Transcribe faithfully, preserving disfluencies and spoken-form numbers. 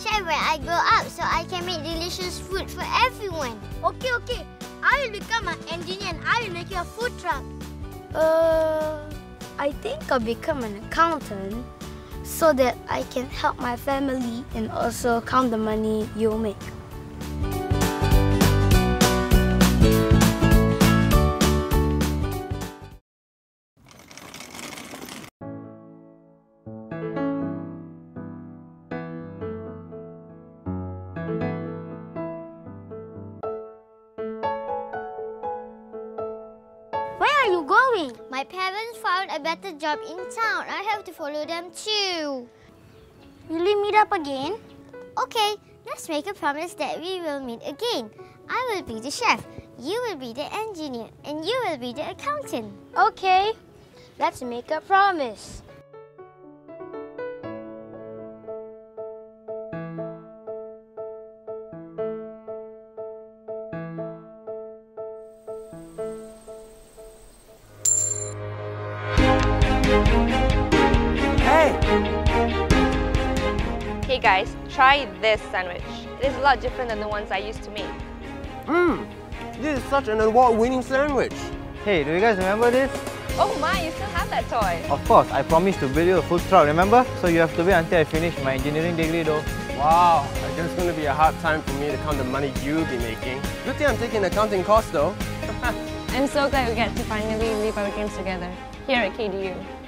share when I grow up so I can make delicious food for everyone. Okay, okay. I will become an engineer and I will make you a food truck. Uh, I think I'll become an accountant so that I can help my family and also count the money you'll make. Going. My parents found a better job in town. I have to follow them too. Will we meet up again? Okay, let's make a promise that we will meet again. I will be the chef, you will be the engineer, and you will be the accountant. Okay, let's make a promise. Hey guys, try this sandwich. It is a lot different than the ones I used to make. Mmm, this is such an award-winning sandwich. Hey, do you guys remember this? Oh my, you still have that toy. Of course, I promised to build you a food truck, remember? So you have to wait until I finish my engineering degree though. Wow, I guess it's going to be a hard time for me to count the money you'll be making. Good thing I'm taking accounting course though. I'm so glad we get to finally live our dreams together, here at K D U.